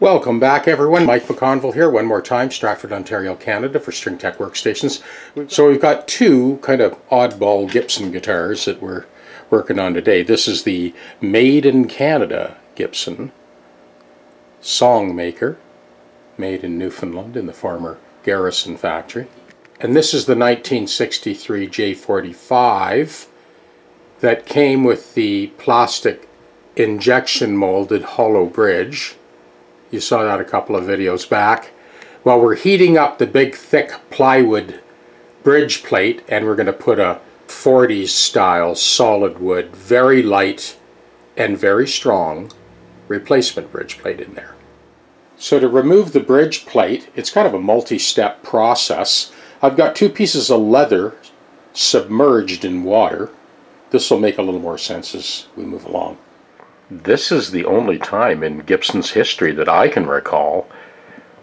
Welcome back, everyone. Mike McConville here one more time, Stratford, Ontario, Canada, for String Tech Workstations. So we've got two kind of oddball Gibson guitars that we're working on today. This is the Made in Canada Gibson Songmaker, made in Newfoundland in the former Garrison factory. And this is the 1963 J45 that came with the plastic injection molded hollow bridge. You saw that a couple of videos back. Well, we're heating up the big thick plywood bridge plate, and we're going to put a 40s style solid wood, very light and very strong replacement bridge plate in there. So to remove the bridge plate, it's kind of a multi-step process. I've got two pieces of leather submerged in water. This will make a little more sense as we move along. This is the only time in Gibson's history that I can recall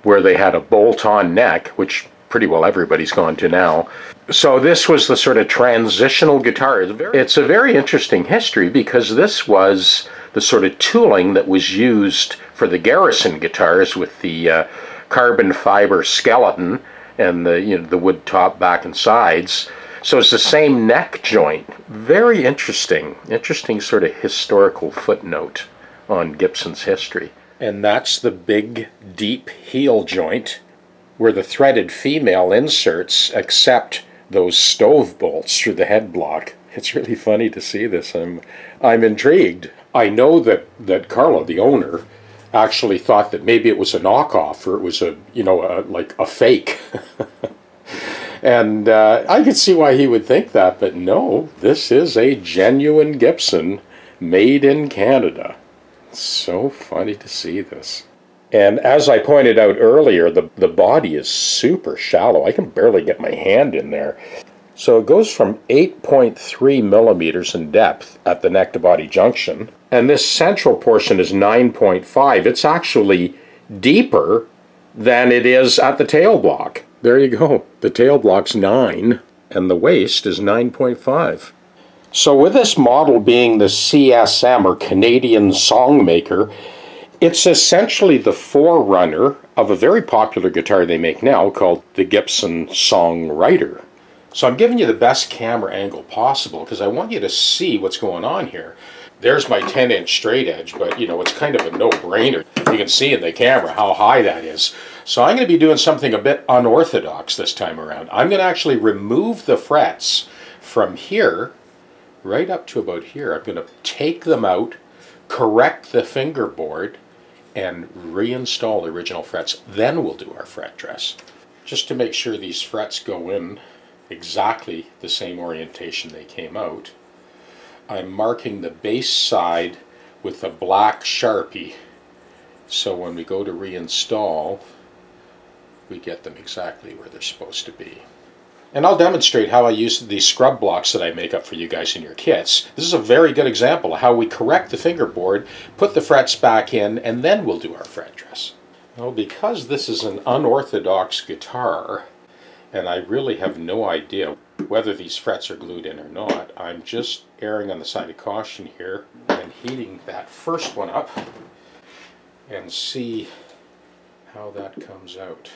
where they had a bolt-on neck, which pretty well everybody's gone to now. So this was the sort of transitional guitar. It's a very interesting history, because this was the sort of tooling that was used for the Garrison guitars, with the carbon fiber skeleton and the, you know, the wood top, back and sides. So it's the same neck joint. Very interesting. Interesting sort of historical footnote on Gibson's history. And that's the big, deep heel joint where the threaded female inserts accept those stove bolts through the head block. It's really funny to see this. I'm intrigued. I know that Carla, the owner, actually thought that maybe it was a knockoff, or it was a, you know, like a fake. And I could see why he would think that, but no, this is a genuine Gibson made in Canada. It's so funny to see this. And as I pointed out earlier, the body is super shallow. I can barely get my hand in there. So it goes from 8.3 millimeters in depth at the neck-to-body junction, and this central portion is 9.5. It's actually deeper than it is at the tail block. There you go. The tail block's 9, and the waist is 9.5. So with this model being the CSM, or Canadian Songmaker, it's essentially the forerunner of a very popular guitar they make now called the Gibson Songwriter. So I'm giving you the best camera angle possible, because I want you to see what's going on here. There's my 10-inch straight edge, but you know, it's kind of a no-brainer. You can see in the camera how high that is. So I'm going to be doing something a bit unorthodox this time around. I'm going to actually remove the frets from here, right up to about here. I'm going to take them out, correct the fingerboard, and reinstall the original frets. Then we'll do our fret dress. Just to make sure these frets go in exactly the same orientation they came out, I'm marking the bass side with a black Sharpie. So when we go to reinstall, we get them exactly where they're supposed to be. And I'll demonstrate how I use these scrub blocks that I make up for you guys in your kits. This is a very good example of how we correct the fingerboard, put the frets back in, and then we'll do our fret dress. Well, because this is an unorthodox guitar, and I really have no idea whether these frets are glued in or not, I'm just erring on the side of caution here and heating that first one up and see how that comes out.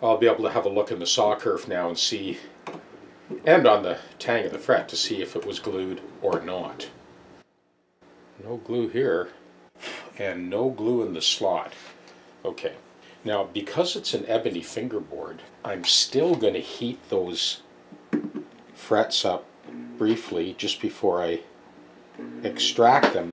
I'll be able to have a look in the saw kerf now and see, and on the tang of the fret, to see if it was glued or not. No glue here, and no glue in the slot. Okay, now because it's an ebony fingerboard, I'm still going to heat those frets up briefly just before I extract them.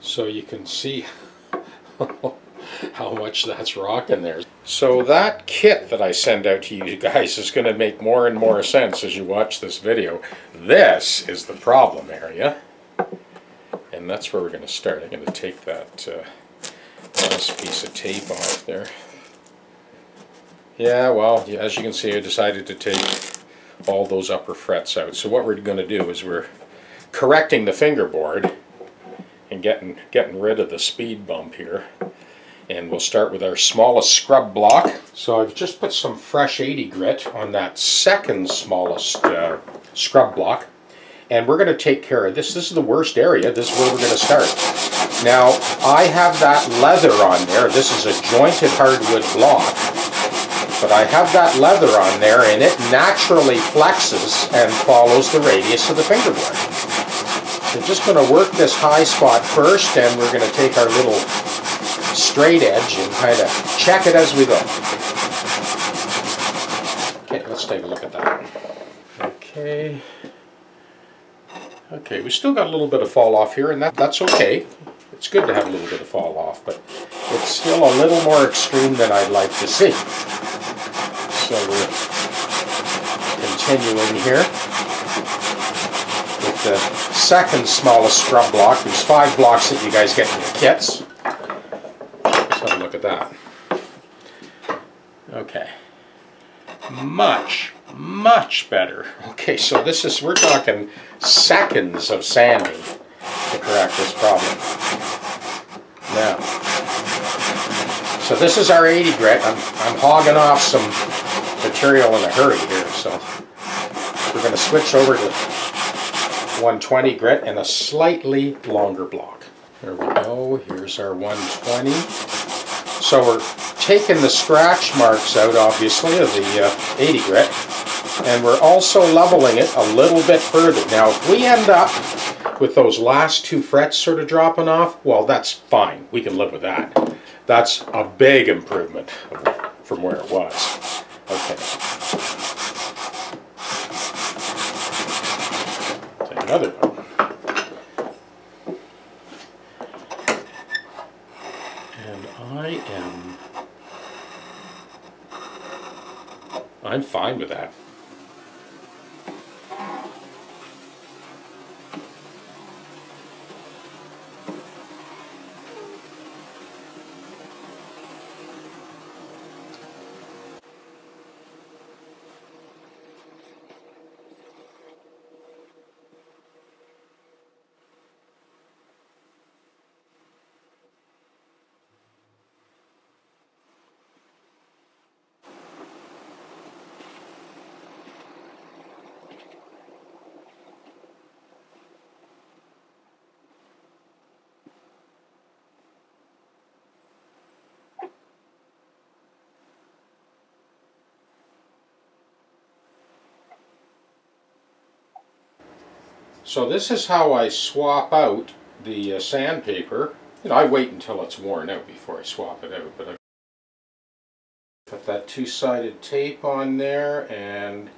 so you can see how much that's rocking there. So that kit that I send out to you guys is going to make more and more sense as you watch this video. This is the problem area, and that's where we're going to start. I'm going to take that last piece of tape off there. Yeah, well, as you can see, I decided to take all those upper frets out. So what we're going to do is we're correcting the fingerboard and getting rid of the speed bump here. And we'll start with our smallest scrub block. So I've just put some fresh 80 grit on that second smallest scrub block. And we're going to take care of this. This is the worst area. This is where we're going to start. Now, I have that leather on there. This is a jointed hardwood block. But I have that leather on there, and it naturally flexes and follows the radius of the fingerboard. We're just going to work this high spot first, and we're going to take our little straight edge and kind of check it as we go. Okay, let's take a look at that. Okay. Okay, we still got a little bit of fall off here, and that's okay. It's good to have a little bit of fall off, but it's still a little more extreme than I'd like to see. So we're continuing here with the second smallest scrub block. There's 5 blocks that you guys get in your kits. Let's have a look at that. Okay. Much, much better. Okay, so this is, we're talking seconds of sanding to correct this problem. Now, so this is our 80 grit. I'm hogging off some material in a hurry here, so we're going to switch over to 120 grit and a slightly longer block. There we go. Here's our 120. So we're taking the scratch marks out, obviously, of the 80 grit, and we're also leveling it a little bit further. Now, if we end up with those last 2 frets sort of dropping off, well, that's fine. We can live with that. That's a big improvement from where it was. Okay. Take another one. I'm fine with that. So this is how I swap out the sandpaper. You know, I wait until it's worn out before I swap it out, but I put that two-sided tape on there, and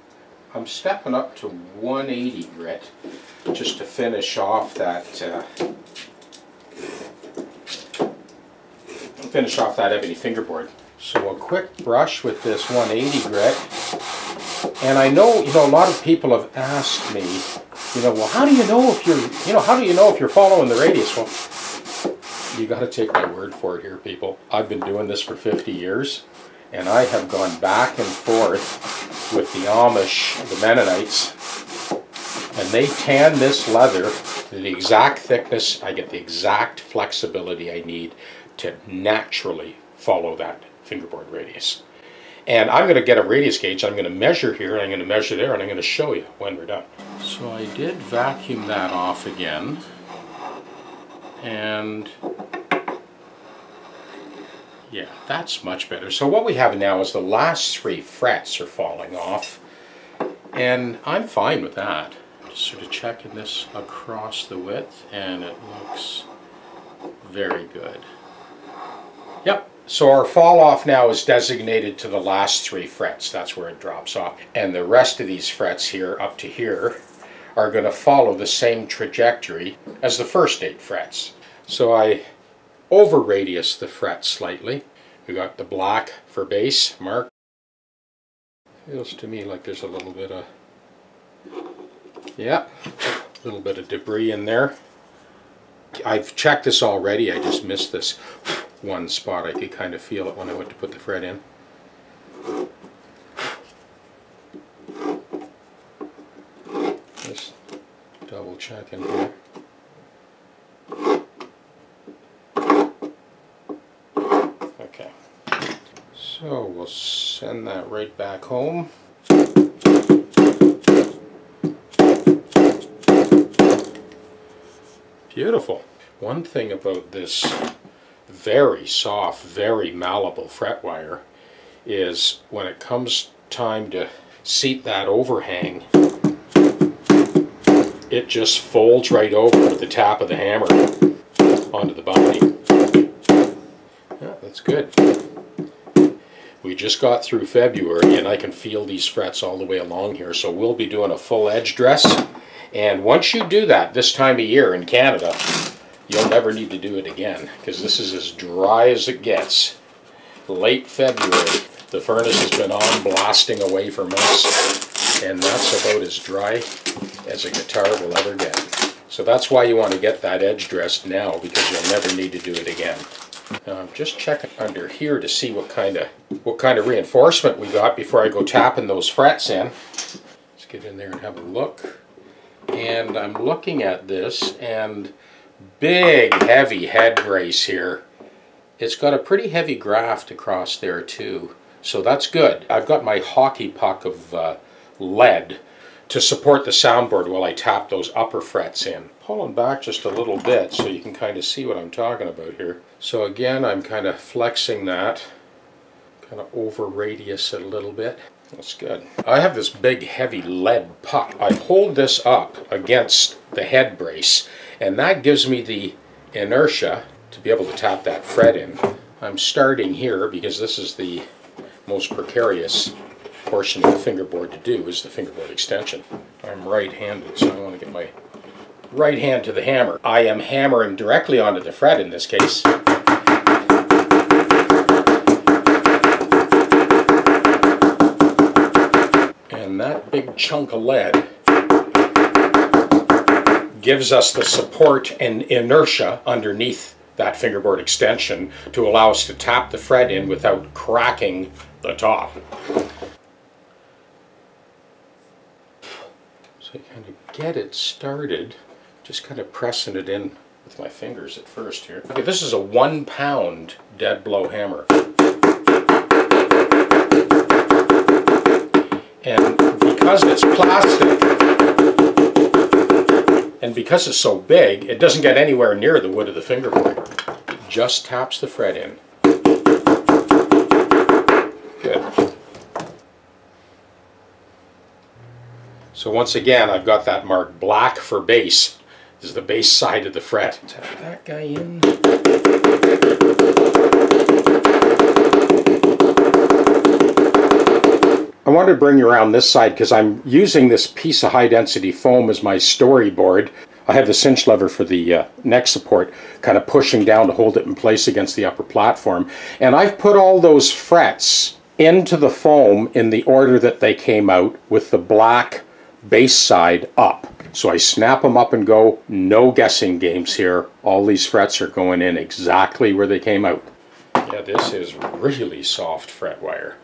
I'm stepping up to 180 grit just to finish off that ebony fingerboard. So a quick brush with this 180 grit, and I know, you know, a lot of people have asked me, you know, well, how do you know if you're, you know, how do you know if you're following the radius? Well, you got to take my word for it here, people. I've been doing this for 50 years, and I have gone back and forth with the Amish, the Mennonites, and they tan this leather to the exact thickness. I get the exact flexibility I need to naturally follow that fingerboard radius. And I'm going to get a radius gauge, I'm going to measure here, and I'm going to measure there, and I'm going to show you when we're done. So I did vacuum that off again, and yeah, that's much better. So what we have now is the last 3 frets are falling off, and I'm fine with that. Just sort of checking this across the width, and it looks very good. Yep. So our fall off now is designated to the last 3 frets. That's where it drops off. And the rest of these frets here up to here are going to follow the same trajectory as the first 8 frets. So I over radius the fret slightly. We got the black for bass mark. Feels to me like there's a little bit of, yeah, a little bit of debris in there. I've checked this already, I just missed this one spot. I could kind of feel it when I went to put the fret in. Just double check in here. Okay. So we'll send that right back home. Beautiful. One thing about this very soft, very malleable fret wire is when it comes time to seat that overhang, it just folds right over with the tap of the hammer onto the binding. Yeah, that's good. We just got through February and I can feel these frets all the way along here, so we'll be doing a full edge dress. And once you do that this time of year in Canada, you'll never need to do it again, because this is as dry as it gets. Late February, the furnace has been on blasting away for months, and that's about as dry as a guitar will ever get. So that's why you want to get that edge dressed now, because you'll never need to do it again. Now I'm just checking under here to see what kind of reinforcement we got before I go tapping those frets in. Let's get in there and have a look. And I'm looking at this, and big heavy head brace here. It's got a pretty heavy graft across there too, so that's good. I've got my hockey puck of lead to support the soundboard while I tap those upper frets in. Pulling back just a little bit so you can kind of see what I'm talking about here. So again, I'm kind of flexing that, kind of over radius it a little bit. That's good. I have this big heavy lead puck. I hold this up against the head brace, and that gives me the inertia to be able to tap that fret in. I'm starting here because this is the most precarious portion of the fingerboard to do, is the fingerboard extension. I'm right-handed, so I want to get my right hand to the hammer. I am hammering directly onto the fret in this case. That big chunk of lead gives us the support and inertia underneath that fingerboard extension to allow us to tap the fret in without cracking the top. So you kind of get it started, just kind of pressing it in with my fingers at first here. Okay, this is a 1-pound dead blow hammer. And because it's plastic, and because it's so big, it doesn't get anywhere near the wood of the fingerboard. It just taps the fret in. Good. So once again, I've got that marked black for bass. This is the bass side of the fret. Tap that guy in. I wanted to bring you around this side because I'm using this piece of high-density foam as my storyboard. I have the cinch lever for the neck support kind of pushing down to hold it in place against the upper platform. And I've put all those frets into the foam in the order that they came out, with the black base side up. So I snap them up and go. No guessing games here. All these frets are going in exactly where they came out. Yeah, this is really soft fret wire.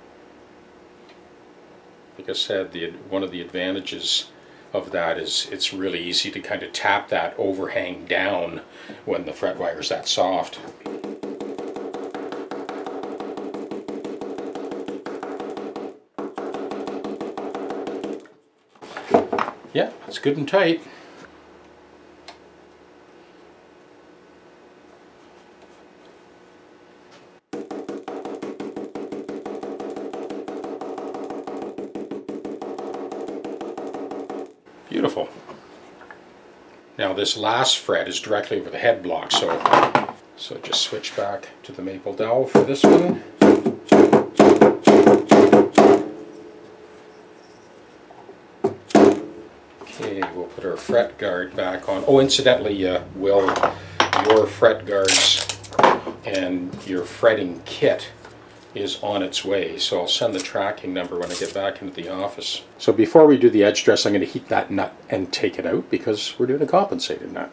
Like I said, one of the advantages of that is it's really easy to kind of tap that overhang down when the fret wire is that soft. Yeah, it's good and tight. Beautiful. Now this last fret is directly over the head block, so just switch back to the maple dowel for this one. Okay, we'll put our fret guard back on. Oh, incidentally, Will, your fret guards and your fretting kit is on its way. So I'll send the tracking number when I get back into the office. So before we do the edge dress, I'm going to heat that nut and take it out because we're doing a compensated nut.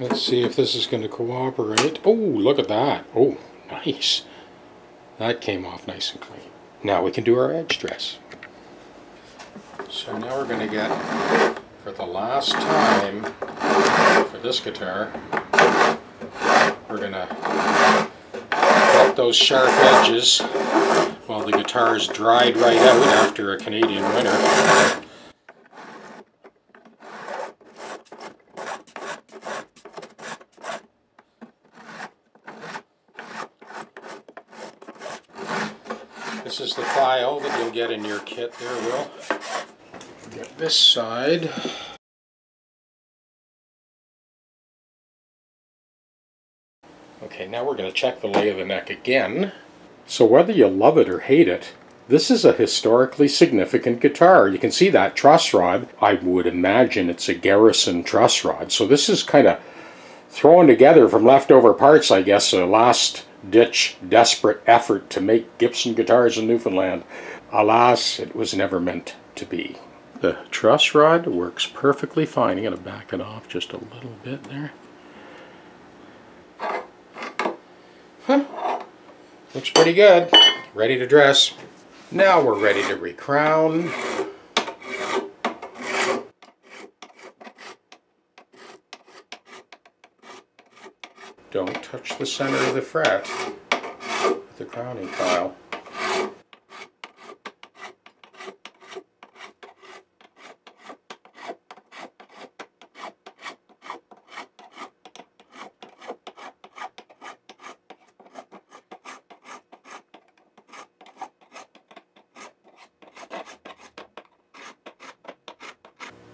Let's see if this is going to cooperate. Oh, look at that. Oh, nice. That came off nice and clean. Now we can do our edge dress. So now we're going to get, for the last time for this guitar, we're going to cut those sharp edges while the guitar is dried right out after a Canadian winter. This is the file that you'll get in your kit there, Will. Get this side. Okay, now we're going to check the lay of the neck again. So whether you love it or hate it, this is a historically significant guitar. You can see that truss rod. I would imagine it's a Garrison truss rod. So this is kind of thrown together from leftover parts, I guess, a last-ditch desperate effort to make Gibson guitars in Newfoundland. Alas, it was never meant to be. The truss rod works perfectly fine. I'm going to back it off just a little bit there. Huh. Looks pretty good. Ready to dress. Now we're ready to recrown. Don't touch the center of the fret with the crowning file.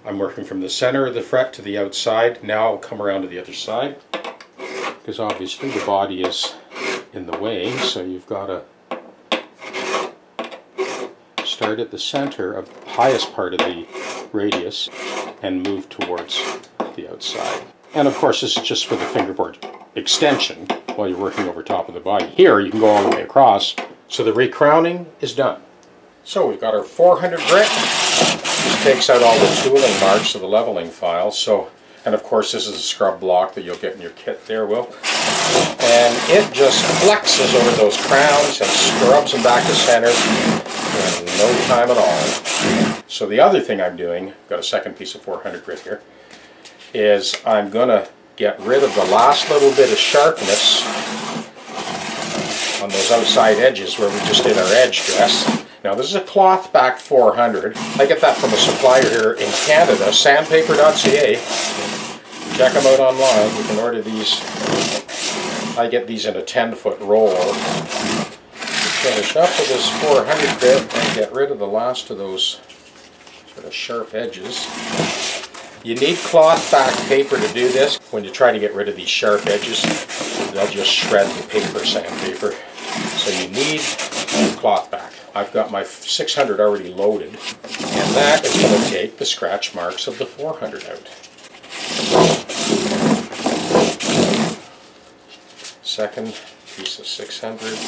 I'm working from the center of the fret to the outside. Now I'll come around to the other side, because obviously the body is in the way, so you've got to start at the center of the highest part of the radius and move towards the outside. And of course this is just for the fingerboard extension while you're working over top of the body. Here you can go all the way across. So the recrowning is done. So we've got our 400 grit. This takes out all the tooling marks of the leveling file. So, and of course this is a scrub block that you'll get in your kit there, Will. And it just flexes over those crowns and scrubs them back to center in no time at all. So the other thing I'm doing, I've got a second piece of 400 grit here, is I'm going to get rid of the last little bit of sharpness on those outside edges where we just did our edge dress. Now this is a cloth back 400. I get that from a supplier here in Canada, sandpaper.ca. Check them out online. You can order these. I get these in a 10-foot roll. Finish up with this 400 bit and get rid of the last of those sort of sharp edges. You need cloth back paper to do this. When you try to get rid of these sharp edges, they'll just shred the paper sandpaper. So you need cloth back. I've got my 600 already loaded, and that is going to take the scratch marks of the 400 out. Second piece of 600.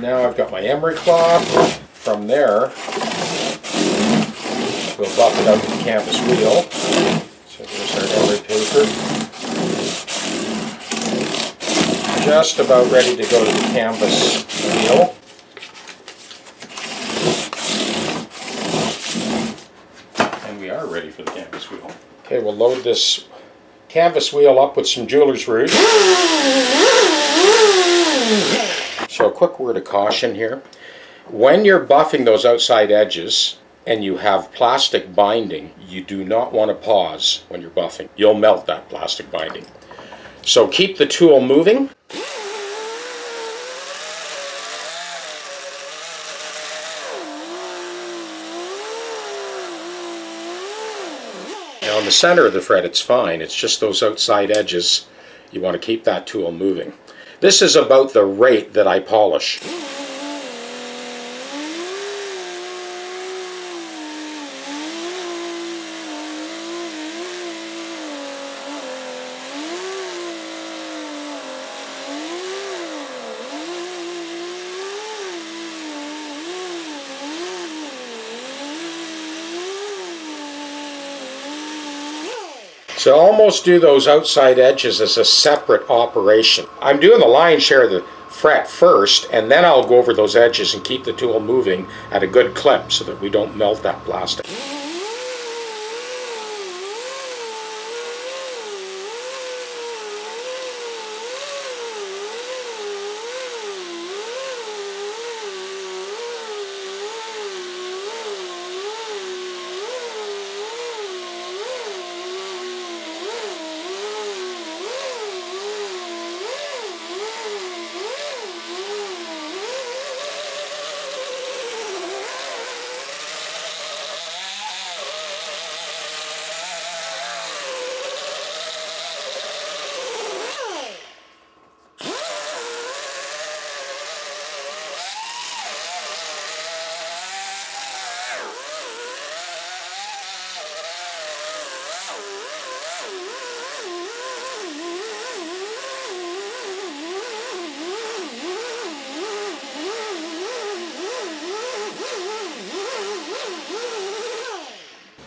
Now I've got my emery cloth. From there, we'll buff it up with the canvas wheel. So there's our emery paper. Just about ready to go to the canvas wheel. And we are ready for the canvas wheel. Okay, we'll load this canvas wheel up with some jeweler's rouge. So a quick word of caution here. When you're buffing those outside edges and you have plastic binding, you do not want to pause when you're buffing. You'll melt that plastic binding. So keep the tool moving. Now down the center of the fret it's fine, it's just those outside edges. You want to keep that tool moving. This is about the rate that I polish. So almost do those outside edges as a separate operation. I'm doing the lion's share of the fret first, and then I'll go over those edges and keep the tool moving at a good clip so that we don't melt that plastic.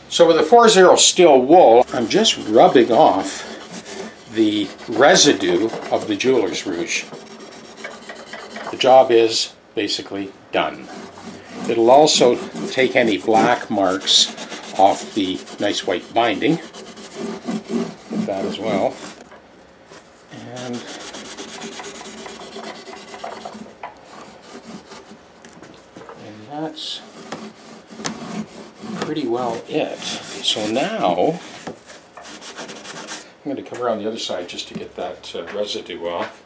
So with a 4/0 steel wool, I'm just rubbing off the residue of the jeweler's rouge. The job is basically done. It'll also take any black marks off the nice white binding. With that as well. And that's pretty well it. So now I'm going to come around the other side just to get that residue off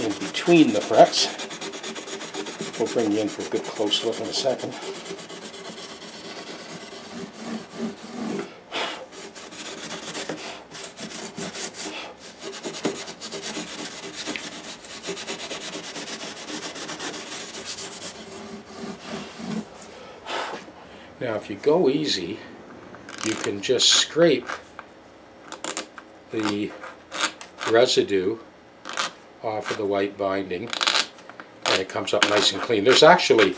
in between the frets. We'll bring you in for a good close look in a second. Now if you go easy, you can just scrape the residue off of the white binding and it comes up nice and clean. There's actually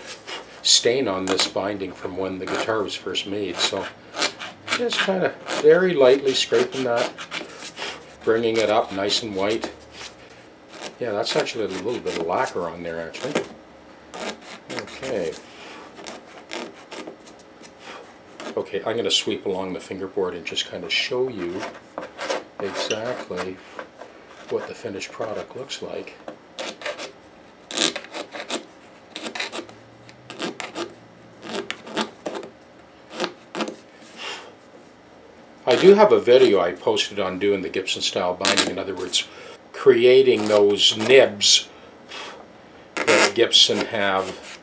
stain on this binding from when the guitar was first made, so just kind of very lightly scraping that, bringing it up nice and white. Yeah, that's actually a little bit of lacquer on there actually. Okay. Okay, I'm going to sweep along the fingerboard and just kind of show you exactly what the finished product looks like. I do have a video I posted on doing the Gibson style binding, in other words, creating those nibs that Gibson have,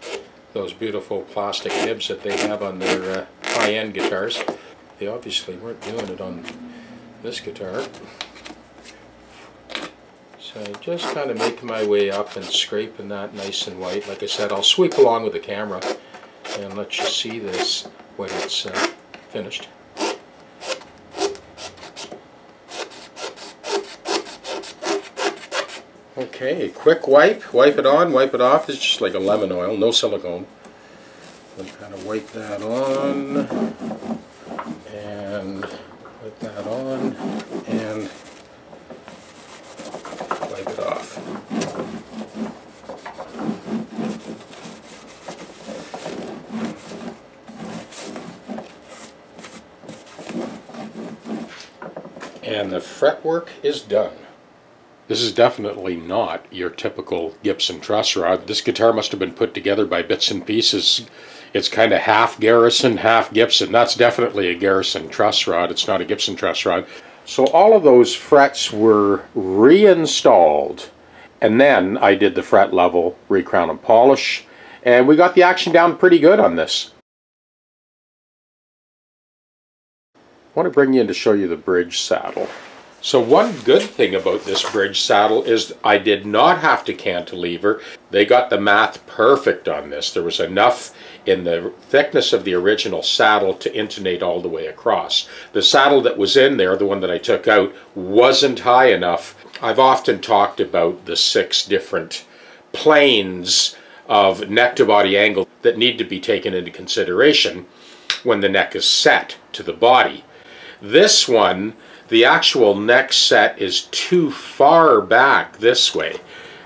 those beautiful plastic nibs that they have on their high-end guitars. They obviously weren't doing it on this guitar. So just kind of making my way up and scraping that nice and white. Like I said, I'll sweep along with the camera and let you see this when it's finished. Okay, quick wipe. Wipe it on, wipe it off. It's just like a lemon oil, no silicone. And kind of wipe that on, and put that on, and wipe it off. And the fretwork is done. This is definitely not your typical Gibson truss rod. This guitar must have been put together by bits and pieces. It's kind of half Garrison, half Gibson. That's definitely a Garrison truss rod. It's not a Gibson truss rod. So all of those frets were reinstalled. And then I did the fret level, recrown and polish. And we got the action down pretty good on this. I want to bring you in to show you the bridge saddle. So one good thing about this bridge saddle is I did not have to cantilever. They got the math perfect on this. There was enough in the thickness of the original saddle to intonate all the way across. The saddle that was in there, the one that I took out, wasn't high enough. I've often talked about the 6 different planes of neck-to-body angle that need to be taken into consideration when the neck is set to the body. This one, the actual neck set is too far back this way.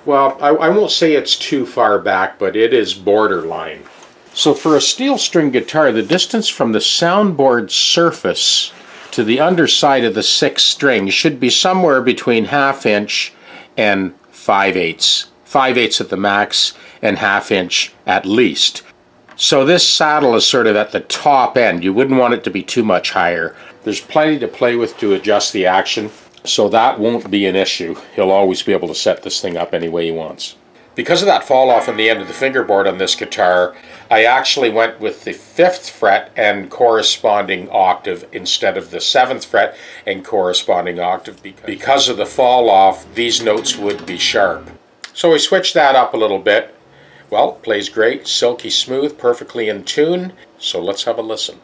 Well, I won't say it's too far back, but it is borderline. So for a steel string guitar, the distance from the soundboard surface to the underside of the 6th string should be somewhere between 1/2 inch and 5/8. 5/8 at the max and 1/2 inch at least. So this saddle is sort of at the top end. You wouldn't want it to be too much higher. There's plenty to play with to adjust the action, so that won't be an issue. He'll always be able to set this thing up any way he wants. Because of that fall off in the end of the fingerboard on this guitar, I actually went with the 5th fret and corresponding octave instead of the 7th fret and corresponding octave. Because of the fall off, these notes would be sharp. So I switched that up a little bit. Well, plays great, silky smooth, perfectly in tune. So let's have a listen.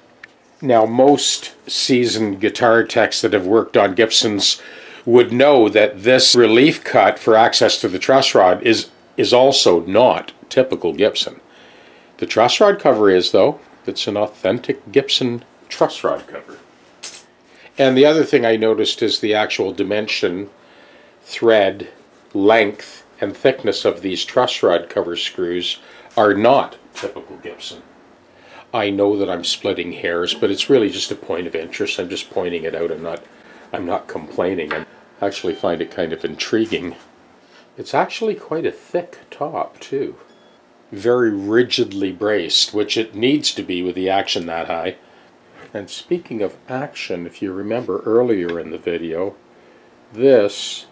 Now, most seasoned guitar techs that have worked on Gibsons would know that this relief cut for access to the truss rod is also not typical Gibson. The truss rod cover is, though. It's an authentic Gibson truss rod cover. And the other thing I noticed is the actual dimension, thread, length, and thickness of these truss rod cover screws are not typical Gibson. I know that I'm splitting hairs, but it's really just a point of interest. I'm just pointing it out. I'm not complaining. I actually find it kind of intriguing. It's actually quite a thick top, too. Very rigidly braced, which it needs to be with the action that high. And speaking of action, if you remember earlier in the video, this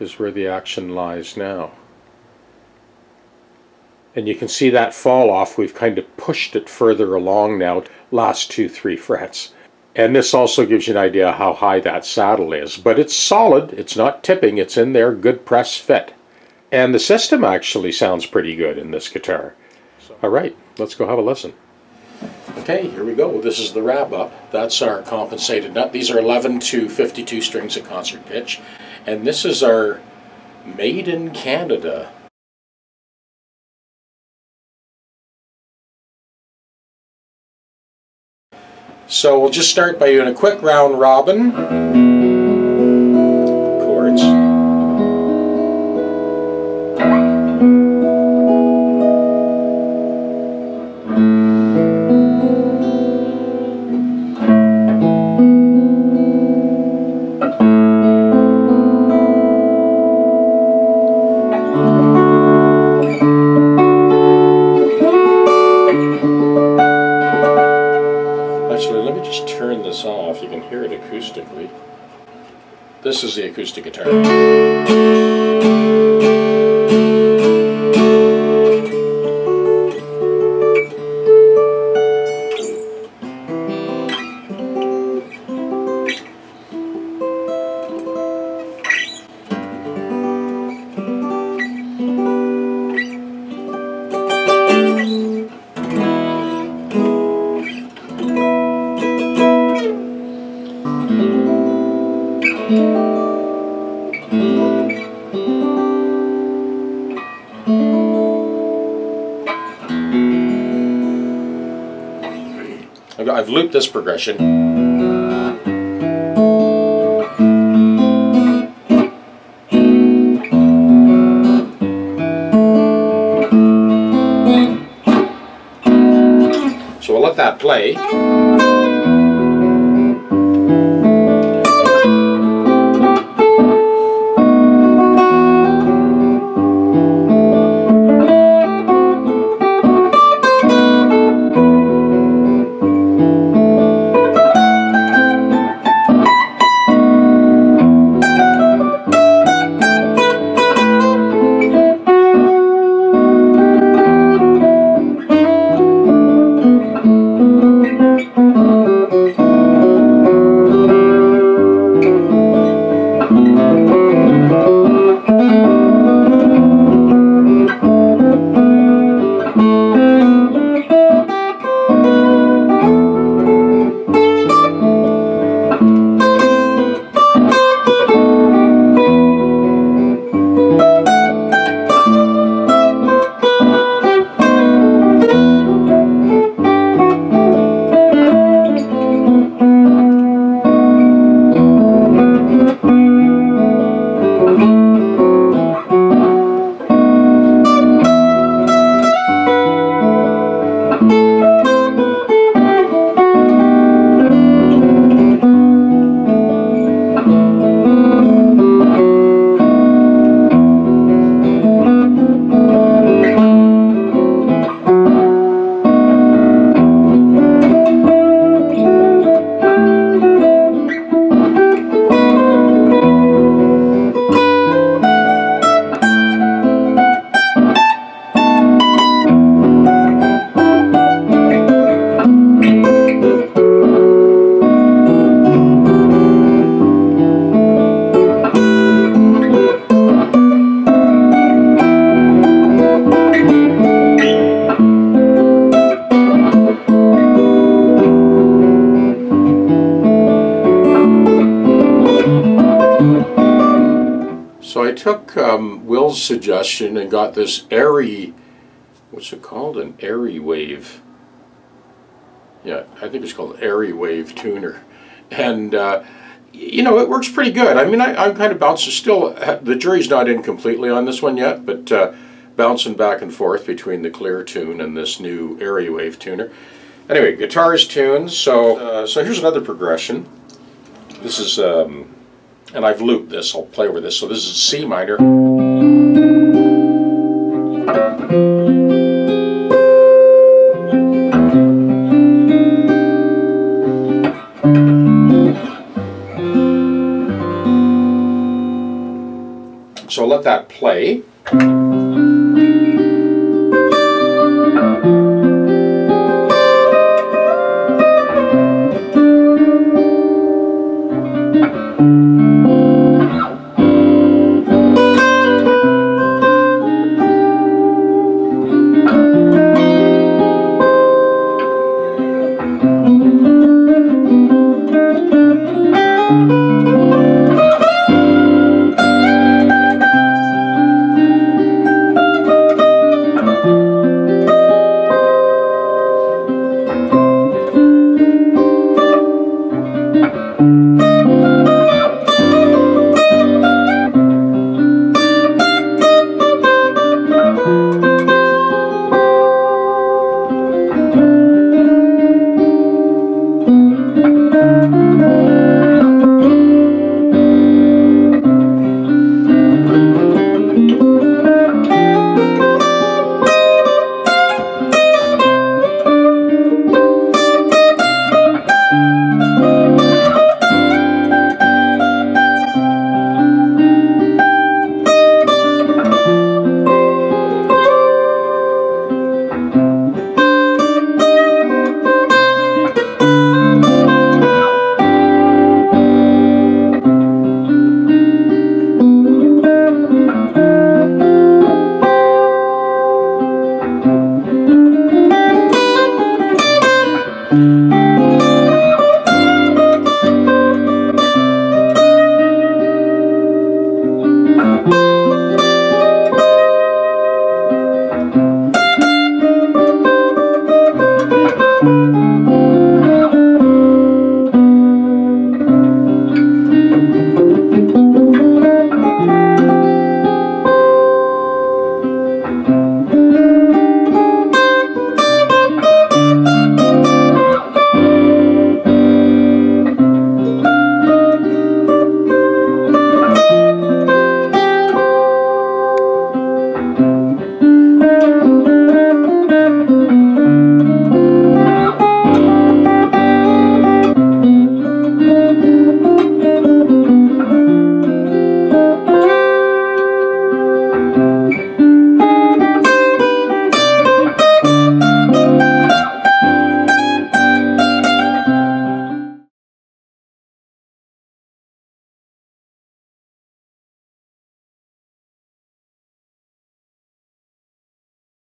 is where the action lies now. And you can see that fall off. We've kind of pushed it further along now, last 2-3 frets. And this also gives you an idea how high that saddle is. But it's solid, it's not tipping, it's in there, good press fit. And the system actually sounds pretty good in this guitar. Alright, let's go have a listen. Okay, here we go. This is the wrap up. That's our compensated nut. These are 11 to 52 strings at concert pitch. And this is our Made in Canada. So we'll just start by doing a quick round robin. Chords. Acoustically. This is the acoustic guitar. I've looped this progression. So we'll let that play. took Will's suggestion and got this airy, what's it called? An airy wave. Yeah, I think it's called airy wave tuner. And you know, it works pretty good. I mean, I'm kind of bouncing still. The jury's not in completely on this one yet, but bouncing back and forth between the clear tune and this new airy wave tuner. Anyway, guitar is tuned, so here's another progression. This is, and I've looped this, I'll play over this. So this is C minor. So I'll let that play.